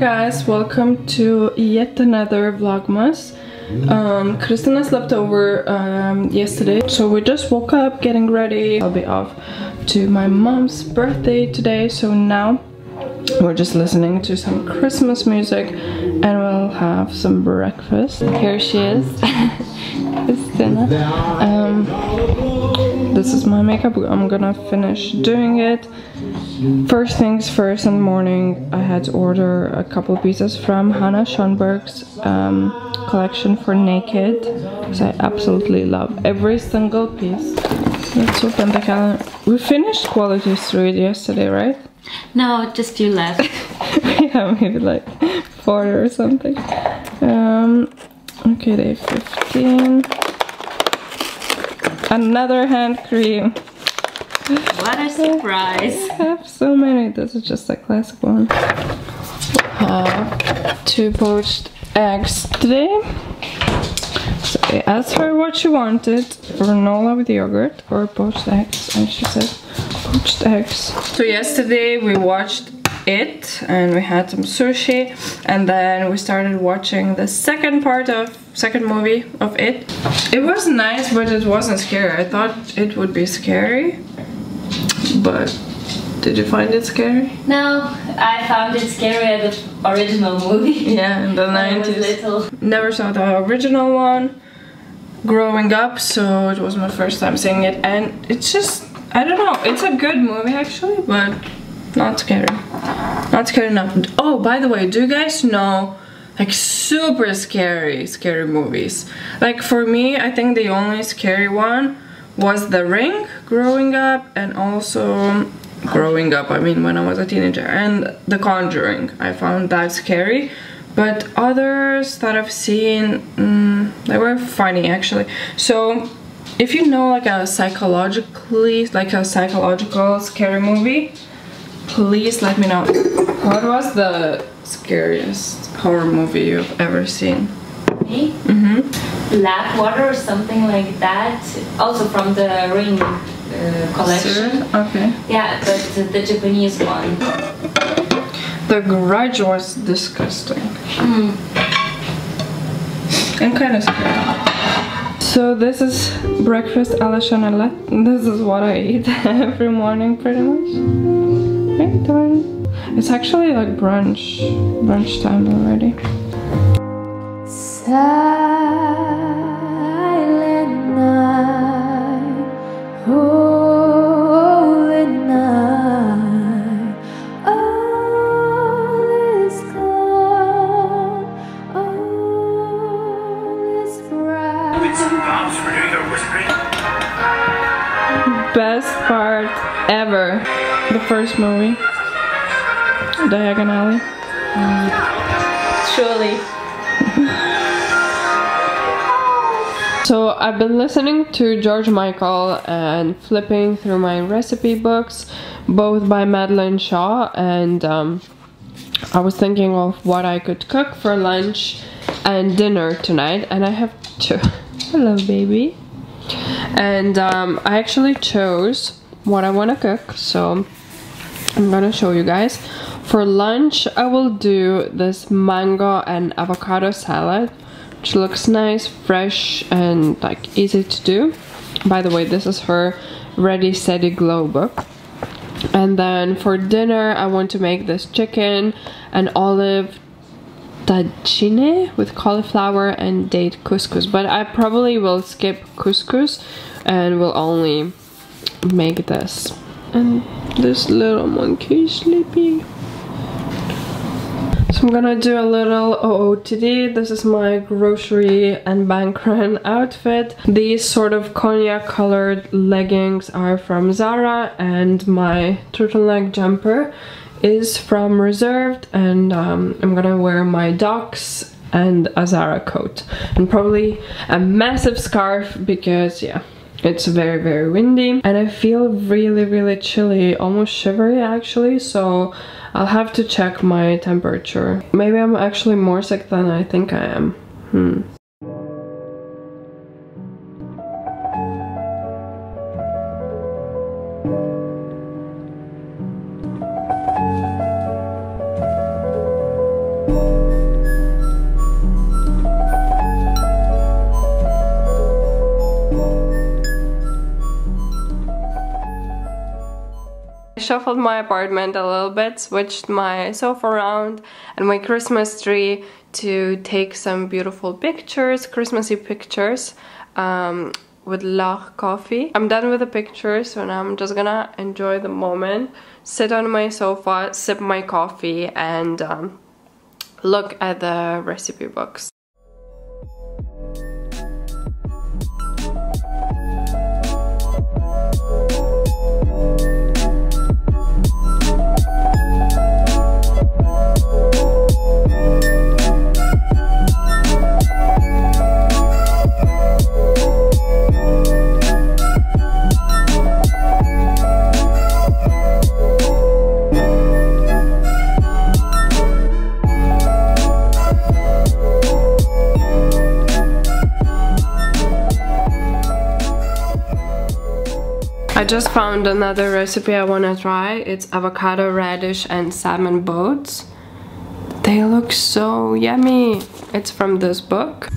guys, welcome to yet another vlogmas. Christina slept over yesterday, so we just woke up getting ready. I'll be off to my mom's birthday today, so now we're just listening to some Christmas music and we'll have some breakfast. Here she is. Christina. This is my makeup. I'm gonna finish doing it. First things first, in the morning I had to order a couple pieces from Hannah Schoenberg's collection for Naked, because I absolutely love every single piece. Let's open the calendar. We finished Quality Street yesterday, right? No, just you left. Yeah, maybe like 4 or something. Okay, day 15. Another hand cream. What a surprise. I have so many. This is just a classic one. Two poached eggs today. So I asked her what she wanted. Granola with yogurt or poached eggs, and she said poached eggs. So yesterday we watched It and we had some sushi, and then we started watching the second movie of It. It was nice, but it wasn't scary. I thought it would be scary, but did you find it scary? No, I found it scary at the original movie. Yeah, in the 90s. Never saw the original one growing up, so it was my first time seeing it, and it's just, I don't know, it's a good movie actually, but not scary. Not scary enough. Oh, by the way, do you guys know, like, super scary movies? Like, for me, I think the only scary one was The Ring growing up, and also growing up, I mean when I was a teenager, and The Conjuring. I found that scary, but others that I've seen, they were funny actually. So if you know like a psychological scary movie, please let me know. What was the scariest horror movie you've ever seen? Me? Mm-hmm. Blackwater or something like that. Also from the Ring collection. Sure? Okay. Yeah, but the Japanese one. The Grudge was disgusting. And kind of scary. So this is breakfast, Alashon and Alat. This is what I eat every morning pretty much. It's actually like brunch time already. Silent night, holy night, all is calm, all is bright. Best part ever. The first movie, Diagon Alley. Surely. So I've been listening to George Michael and flipping through my recipe books, both by Madeleine Shaw, and I was thinking of what I could cook for lunch and dinner tonight, and I have two. Hello, baby. And I actually chose what I want to cook, so I'm gonna show you guys. For lunch I will do this mango and avocado salad, which looks nice, fresh, and like easy to do. By the way, this is her Ready Steady Glow book. And then for dinner I want to make this chicken and olive tagine with cauliflower and date couscous, but I probably will skip couscous and will only make this. And this little monkey is sleepy. So I'm gonna do a little OOTD. This is my grocery and bank run outfit. These sort of cognac colored leggings are from Zara, and my turtleneck jumper is from Reserved, and I'm gonna wear my Docs and a Zara coat, and probably a massive scarf because, yeah, it's very, very windy, and I feel really, really chilly, almost shivery actually, so I'll have to check my temperature. Maybe I'm actually more sick than I think I am. I shuffled my apartment a little bit, switched my sofa around and my Christmas tree to take some beautiful pictures, Christmassy pictures with Lach coffee. I'm done with the pictures, so now I'm just gonna enjoy the moment, sit on my sofa, sip my coffee and look at the recipe books. I just found another recipe I want to try. It's avocado, radish and salmon boats. They look so yummy. It's from this book.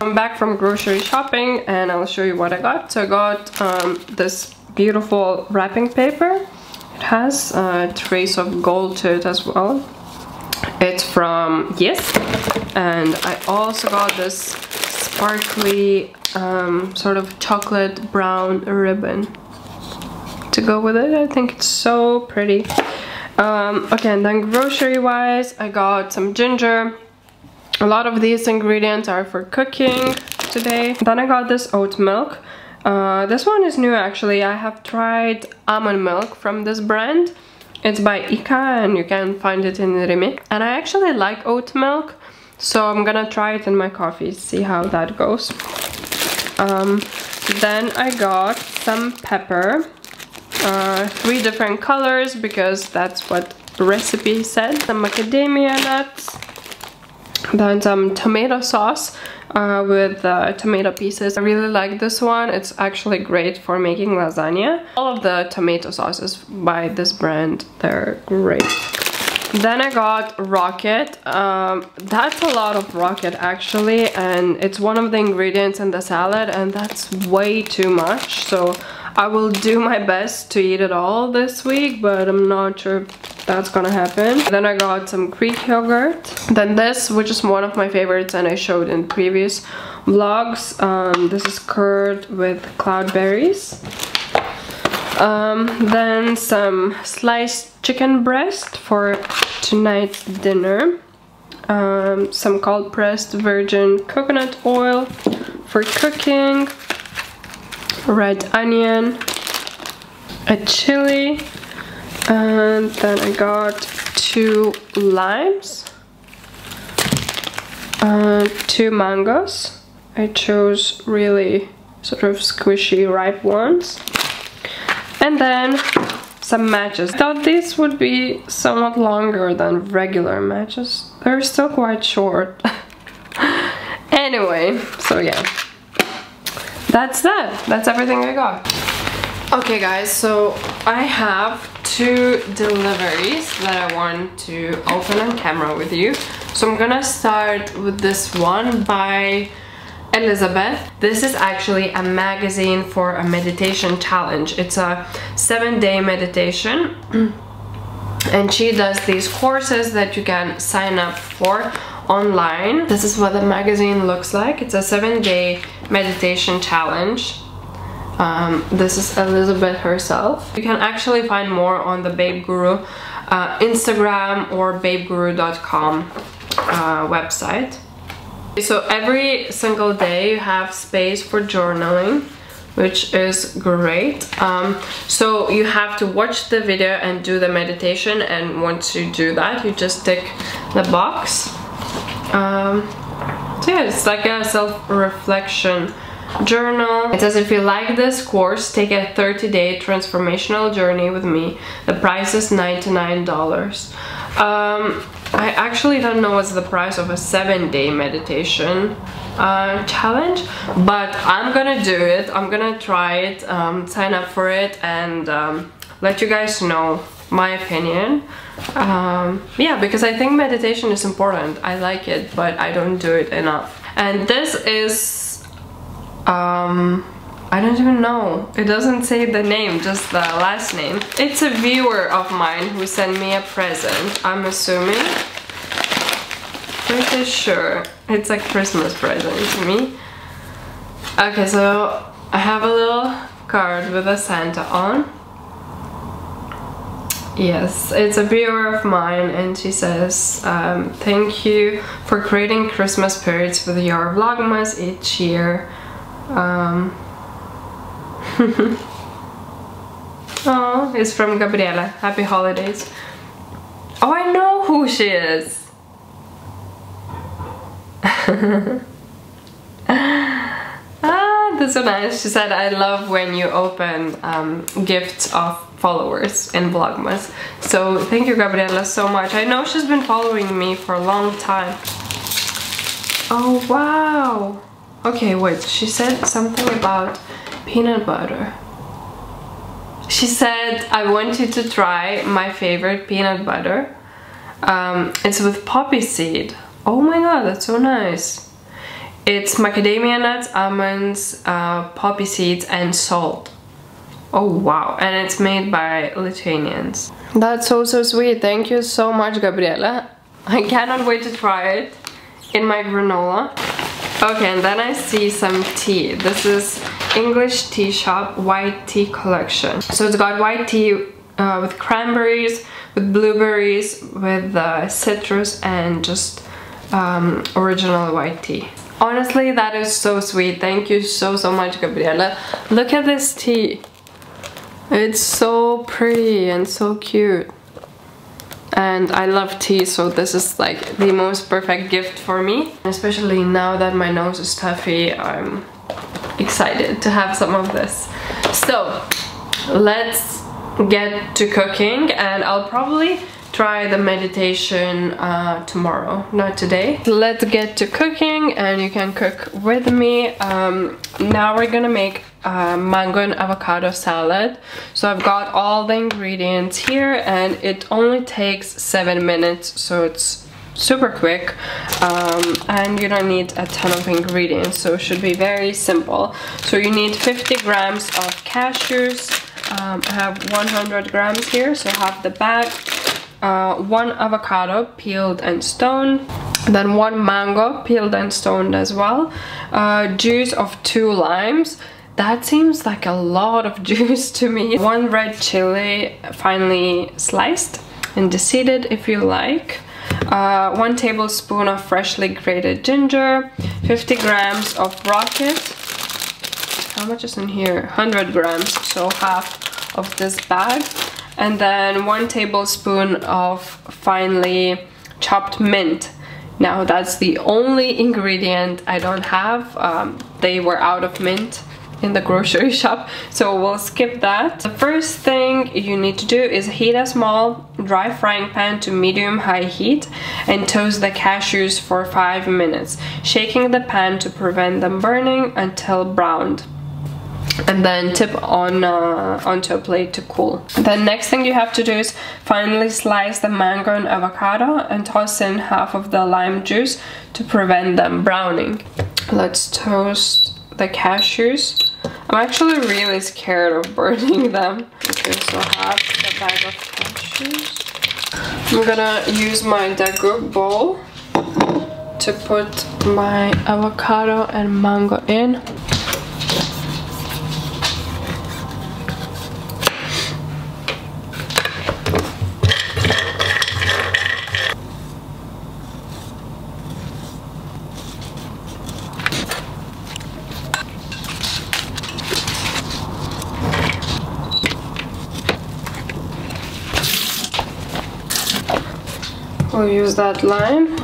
I'm back from grocery shopping and I'll show you what I got. So I got this beautiful wrapping paper. It has a trace of gold to it as well. It's from Yes. And I also got this sparkly sort of chocolate brown ribbon to go with it. I think it's so pretty. Okay, and then grocery wise I got some ginger. A lot of these ingredients are for cooking today. Then I got this oat milk. This one is new actually. I have tried almond milk from this brand. It's by Ika and you can find it in Rimi. And I actually like oat milk, so I'm gonna try it in my coffee, see how that goes. Then I got some pepper. 3 different colors because that's what the recipe said. Some macadamia nuts. Then some tomato sauce with tomato pieces. I really like this one. It's actually great for making lasagna. All of the tomato sauces by this brand, they're great. Then I got rocket. That's a lot of rocket actually, and it's one of the ingredients in the salad and that's way too much. So I will do my best to eat it all this week, but I'm not sure if that's gonna happen. Then I got some Greek yogurt. Then this, which is one of my favorites and I showed in previous vlogs. This is curd with cloudberries. Then some sliced chicken breast for tonight's dinner. Some cold pressed virgin coconut oil for cooking. Red onion, a chili, and then I got 2 limes, 2 mangoes. I chose really sort of squishy ripe ones. And then some matches. I thought these would be somewhat longer than regular matches. They're still quite short. Anyway, so yeah. That's that. That's everything I got. Okay guys, so I have 2 deliveries that I want to open on camera with you. So I'm gonna start with this one by Elizabeth. This is actually a magazine for a meditation challenge. It's a 7-day meditation. And she does these courses that you can sign up for online. This is what the magazine looks like. It's a 7-day meditation challenge. This is Elizabeth herself. You can actually find more on the Babe Guru Instagram or babeguru.com website. So every single day you have space for journaling, which is great. So you have to watch the video and do the meditation, and once you do that, you just tick the box. So yeah, it's like a self-reflection journal. It says, if you like this course, take a 30-day transformational journey with me. The price is $99. I actually don't know what's the price of a 7-day meditation challenge, but I'm gonna do it. I'm gonna try it, sign up for it, and let you guys know my opinion. Yeah, because I think meditation is important. I like it, but I don't do it enough. And this is I don't even know, it doesn't say the name, just the last name. It's a viewer of mine who sent me a present, I'm assuming. Pretty sure it's a Christmas present to me. Okay, so I have a little card with a Santa on. Yes, it's a viewer of mine, and she says, thank you for creating Christmas spirits with your Vlogmas each year. Oh, it's from Gabrielė. Happy holidays. Oh, I know who she is. Ah, that's so nice. She said, I love when you open gifts of followers in Vlogmas. So thank you, Gabrielė, so much. I know she's been following me for a long time. Oh, wow. Okay, wait, she said something about peanut butter. She said, I want you to try my favorite peanut butter. It's with poppy seed. Oh my god, that's so nice. It's macadamia nuts, almonds, poppy seeds, and salt. Oh wow, and it's made by Lithuanians. That's so, so sweet. Thank you so much, Gabrielė. I cannot wait to try it in my granola. Okay, and then I see some tea. This is English Tea Shop White Tea Collection. So it's got white tea with cranberries, with blueberries, with citrus, and just original white tea. Honestly, that is so sweet. Thank you so, so much, Gabrielė. Look at this tea. It's so pretty and so cute. And I love tea, so this is like the most perfect gift for me. Especially now that my nose is stuffy, I'm excited to have some of this. So, let's get to cooking, and I'll probably try the meditation tomorrow, not today. Let's get to cooking, and you can cook with me. Now we're gonna make mango and avocado salad. So I've got all the ingredients here, and it only takes 7 minutes, so it's super quick, and you don't need a ton of ingredients, so it should be very simple. So you need 50 grams of cashews. I have 100 grams here, so half the bag. 1 avocado, peeled and stoned, then 1 mango, peeled and stoned as well, juice of 2 limes. That seems like a lot of juice to me. 1 red chili, finely sliced and deseeded if you like, 1 tablespoon of freshly grated ginger, 50 grams of rocket. How much is in here? 100 grams, so half of this bag. And then 1 tablespoon of finely chopped mint. Now that's the only ingredient I don't have. They were out of mint in the grocery shop, so we'll skip that. The first thing you need to do is heat a small dry frying pan to medium-high heat and toast the cashews for 5 minutes, shaking the pan to prevent them burning until browned. And then tip on onto a plate to cool. The next thing you have to do is finely slice the mango and avocado and toss in half of the lime juice to prevent them browning. Let's toast the cashews. I'm actually really scared of burning them. Okay, so half the bag of cashews. I'm gonna use my Dagoop bowl to put my avocado and mango in. We'll use that lime.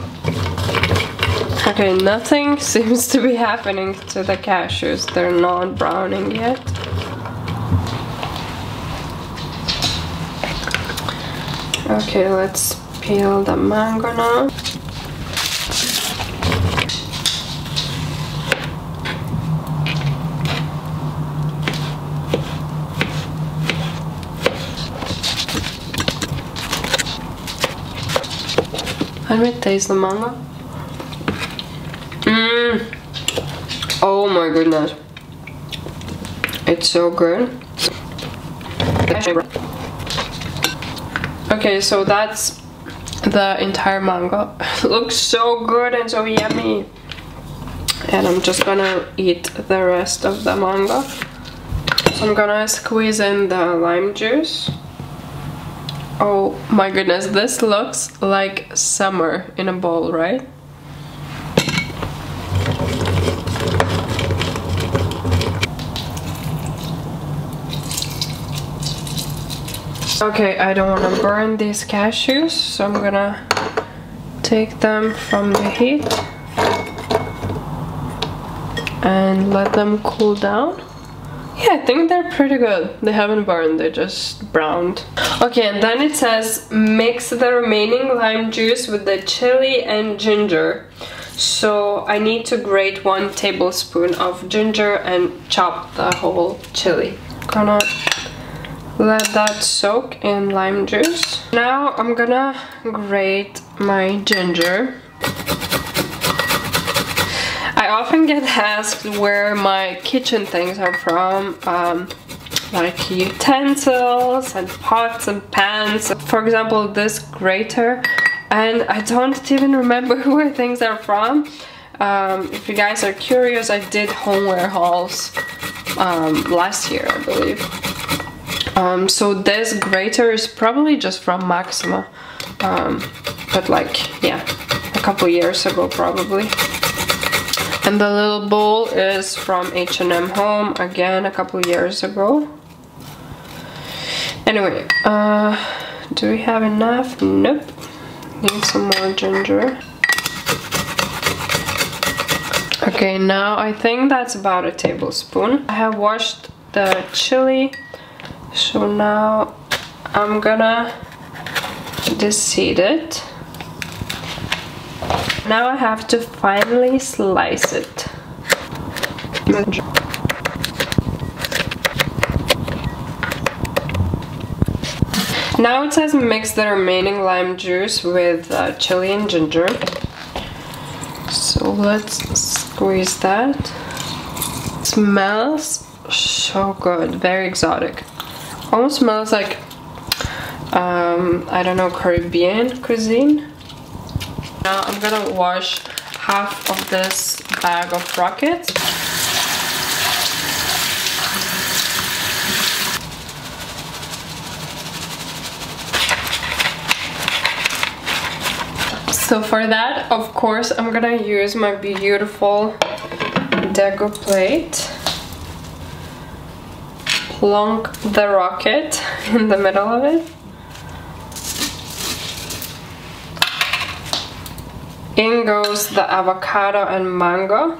Okay, nothing seems to be happening to the cashews. They're not browning yet. Okay, let's peel the mango now. Let me taste the mango. Oh my goodness. It's so good. Okay, so that's the entire mango. It looks so good and so yummy. And I'm just gonna eat the rest of the mango. So I'm gonna squeeze in the lime juice. Oh my goodness, this looks like summer in a bowl, right? Okay, I don't want to burn these cashews, so I'm gonna take them from the heat and let them cool down. Yeah, I think they're pretty good. They haven't burned, they just browned. Okay, and then it says mix the remaining lime juice with the chili and ginger. So I need to grate 1 tablespoon of ginger and chop the whole chili. Gonna let that soak in lime juice. Now I'm gonna grate my ginger. I often get asked where my kitchen things are from, like utensils and pots and pans. For example, this grater, and I don't even remember where things are from. If you guys are curious, I did homeware hauls last year, I believe. So this grater is probably just from Maxima, but like, yeah, a couple years ago probably. And the little bowl is from H&M Home, again, a couple years ago. Anyway, do we have enough? Nope. Need some more ginger. Okay, now I think that's about 1 tablespoon. I have washed the chili, so now I'm gonna deseed it. Now I have to finely slice it. Now it says mix the remaining lime juice with chili and ginger. So let's squeeze that. It smells so good, very exotic. Almost smells like, I don't know, Caribbean cuisine. Now I'm gonna wash half of this bag of rockets. So for that, of course, I'm gonna use my beautiful deco plate. Plonk the rocket in the middle of it. In goes the avocado and mango.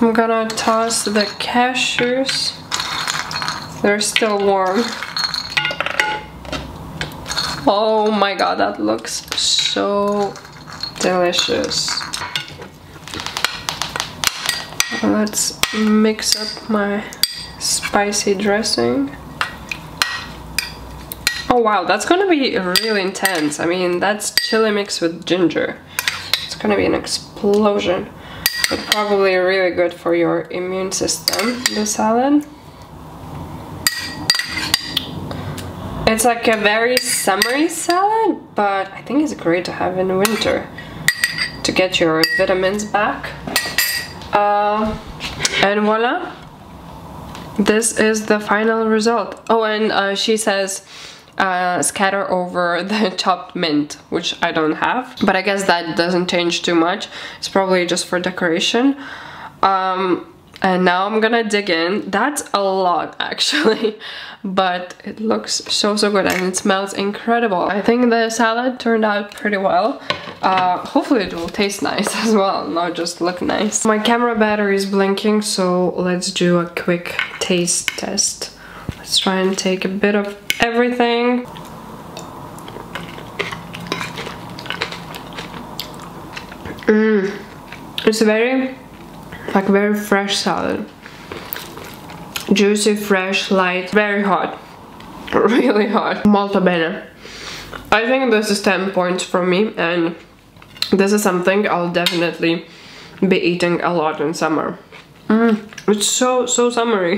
I'm gonna toss the cashews. They're still warm. Oh my god, that looks so delicious. Let's mix up my spicy dressing. Oh wow, that's gonna be really intense. I mean, that's chili mixed with ginger. It's gonna be an explosion, but probably really good for your immune system, the salad. It's like a very summery salad, but I think it's great to have in winter to get your vitamins back. And voila, this is the final result. Oh, and she says scatter over the chopped mint, which I don't have, but I guess that doesn't change too much. It's probably just for decoration. And now I'm gonna dig in. That's a lot actually, but it looks so good and it smells incredible. I think the salad turned out pretty well. Hopefully it will taste nice as well, not just look nice. My camera battery is blinking, so let's do a quick taste test. Let's try and take a bit of everything. It's very fresh salad. Juicy, fresh, light, very hot. Really hot. Molto bene. I think this is 10 points from me, and this is something I'll definitely be eating a lot in summer. It's so summery.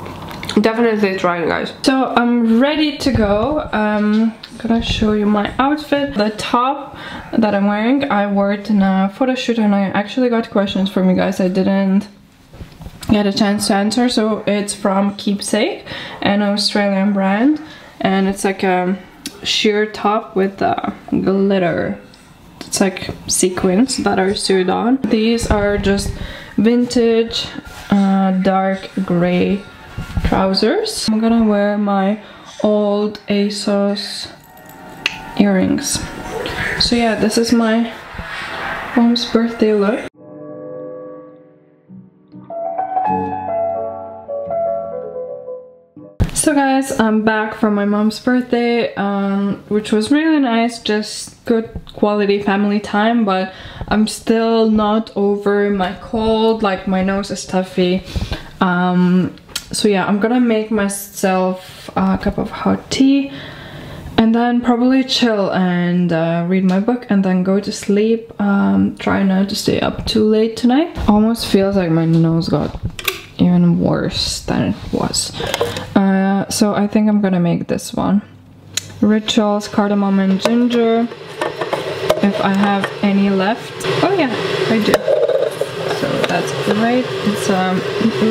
Definitely try it, guys. So I'm ready to go. I'm gonna show you my outfit. The top that I'm wearing, I wore it in a photo shoot, and I actually got questions from you guys I didn't get a chance to answer. So it's from Keepsake, an Australian brand, and it's like a sheer top with glitter. It's like sequins that are sewed on. These are just vintage dark gray trousers. I'm gonna wear my old ASOS earrings. So yeah, this is my mom's birthday look. So guys, I'm back from my mom's birthday, which was really nice, just good quality family time, but I'm still not over my cold, like my nose is stuffy. So yeah, I'm gonna make myself a cup of hot tea and then probably chill and read my book and then go to sleep. Try not to stay up too late tonight. Almost feels like my nose got even worse than it was. So I think I'm gonna make this one. Rituals, cardamom and ginger, if I have any left. Oh yeah, I do. That's great. It's a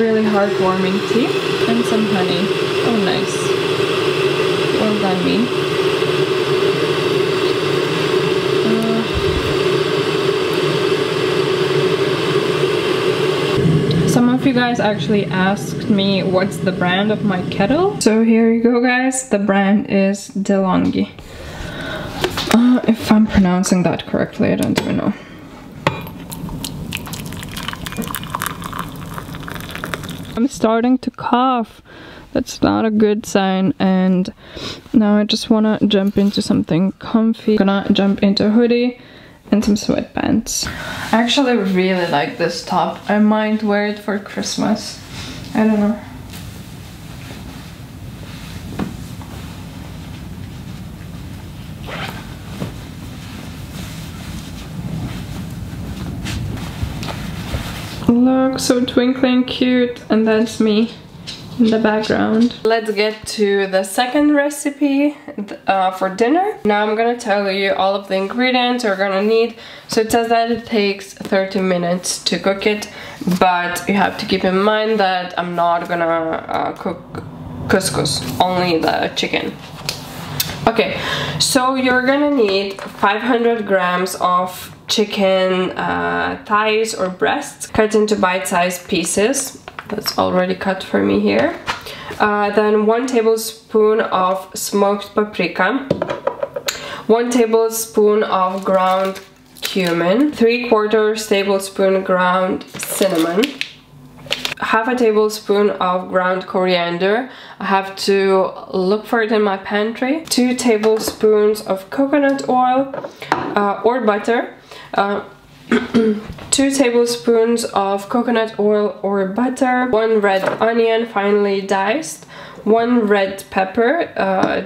really heartwarming tea and some honey. Oh, nice. Well done, me. Some of you guys actually asked me what's the brand of my kettle. So here you go, guys. The brand is DeLonghi. If I'm pronouncing that correctly, I don't even know. I'm starting to cough. That's not a good sign. And now I just want to jump into something comfy. I'm gonna jump into a hoodie and some sweatpants. I actually really like this top. I might wear it for Christmas. I don't know. Look, so twinkly and cute, and that's me in the background. Let's get to the second recipe for dinner. Now I'm gonna tell you all of the ingredients you're gonna need. So it says that it takes 30 minutes to cook it, but you have to keep in mind that I'm not gonna cook couscous, only the chicken. Okay, so you're gonna need 500 grams of chicken thighs or breasts cut into bite-sized pieces. That's already cut for me here. Then 1 tablespoon of smoked paprika, 1 tablespoon of ground cumin, 3/4 tablespoon ground cinnamon, 1/2 tablespoon of ground coriander. I have to look for it in my pantry. 2 tablespoons of coconut oil or butter. 2 tablespoons of coconut oil or butter, 1 red onion finely diced, 1 red pepper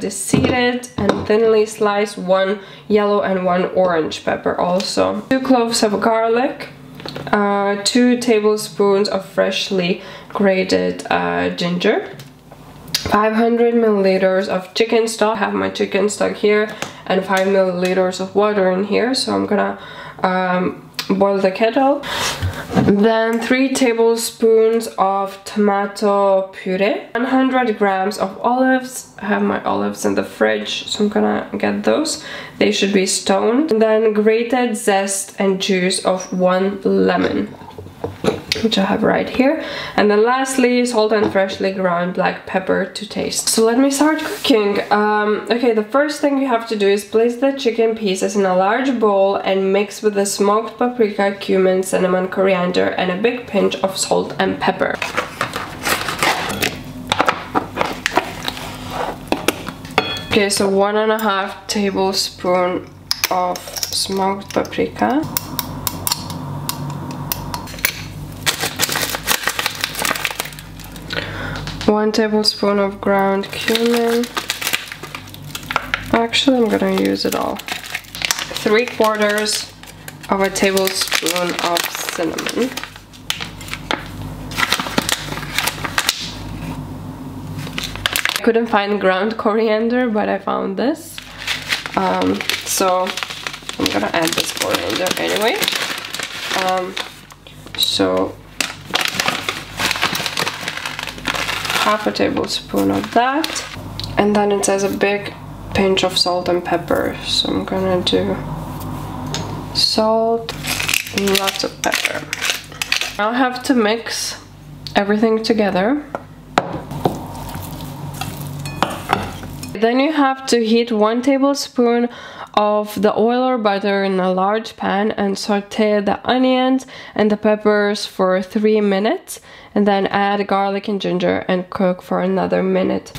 deseeded and thinly sliced, 1 yellow and 1 orange pepper also, 2 cloves of garlic, 2 tablespoons of freshly grated ginger, 500 milliliters of chicken stock. I have my chicken stock here and 5 milliliters of water in here, so I'm gonna boil the kettle. Then 3 tablespoons of tomato puree, 100 grams of olives. I have my olives in the fridge, so I'm gonna get those. They should be stoned. And then grated zest and juice of 1 lemon, which I have right here. And then lastly, salt and freshly ground black pepper to taste. So let me start cooking. Okay, the first thing you have to do is place the chicken pieces in a large bowl and mix with the smoked paprika, cumin, cinnamon, coriander, and a big pinch of salt and pepper. Okay, so 1.5 tablespoons of smoked paprika. One tablespoon of ground cumin. Actually, I'm gonna use it all. 3/4 of a tablespoon of cinnamon. I couldn't find ground coriander, but I found this. So I'm gonna add this coriander anyway. So 1/2 a tablespoon of that, and then it says a big pinch of salt and pepper, so I'm gonna do salt and lots of pepper. Now I have to mix everything together. Then you have to heat 1 tablespoon of the oil or butter in a large pan and saute the onions and the peppers for 3 minutes, and then add garlic and ginger and cook for another minute.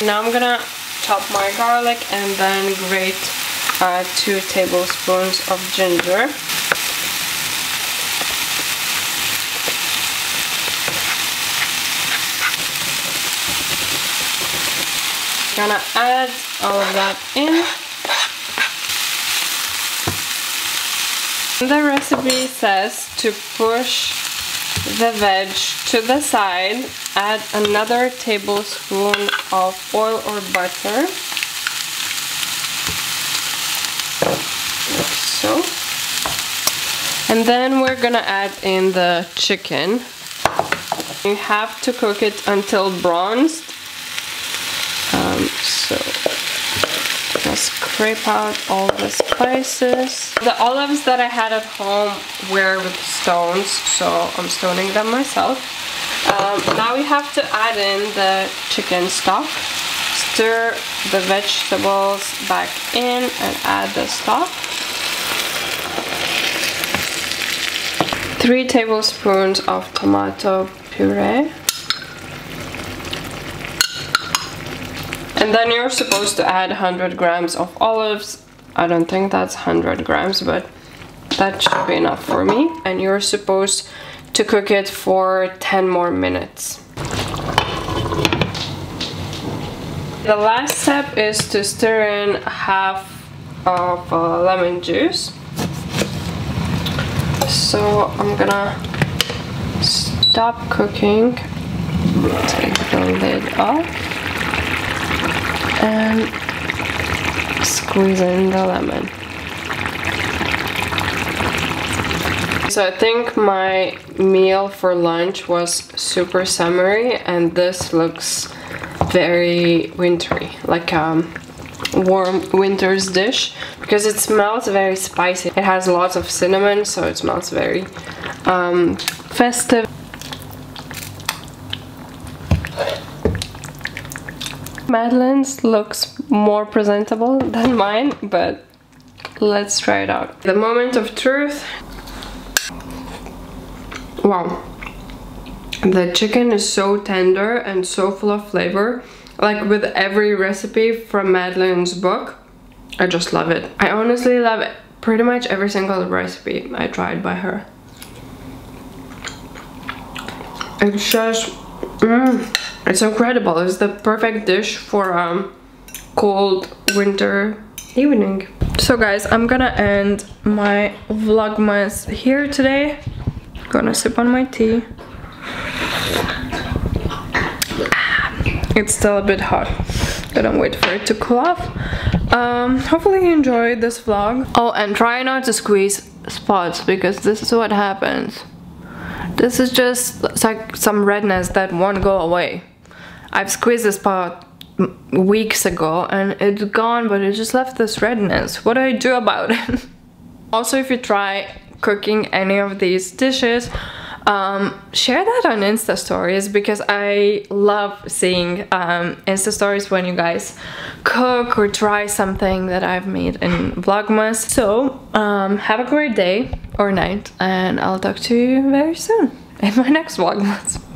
Now I'm gonna chop my garlic and then grate 2 tablespoons of ginger. Gonna add all of that in. The recipe says to push the veg to the side, add another tablespoon of oil or butter, like so, and then we're gonna add in the chicken. You have to cook it until bronzed, so just scrape out all the spices. The olives that I had at home were with stones, so I'm stoning them myself. Now we have to add in the chicken stock. Stir the vegetables back in and add the stock. 3 tablespoons of tomato puree. And then you're supposed to add 100 grams of olives. I don't think that's 100 grams, but that should be enough for me. And you're supposed to cook it for 10 more minutes. The last step is to stir in 1/2 of lemon juice. So I'm gonna stop cooking, take the lid off, and squeeze in the lemon. So I think my meal for lunch was super summery, and this looks very wintry, like warm winter's dish because it smells very spicy. It has lots of cinnamon, so it smells very festive. Madeleine's looks more presentable than mine, but let's try it out. The moment of truth. Wow. The chicken is so tender and so full of flavor. Like with every recipe from Madeleine's book, I just love it. I honestly love pretty much every single recipe I tried by her. It's just... it's incredible. It's the perfect dish for a cold winter evening. So guys, I'm gonna end my vlogmas here today. I'm gonna sip on my tea. It's still a bit hot, but I'm waiting for it to cool off. Hopefully you enjoyed this vlog. Oh, and try not to squeeze spots, because this is what happens. This is just like some redness that won't go away. I've squeezed this spot weeks ago and it's gone, but it just left this redness. What do I do about it? Also, if you try cooking any of these dishes, share that on Insta stories, because I love seeing Insta stories when you guys cook or try something that I've made in Vlogmas. So have a great day or night, and I'll talk to you very soon in my next Vlogmas.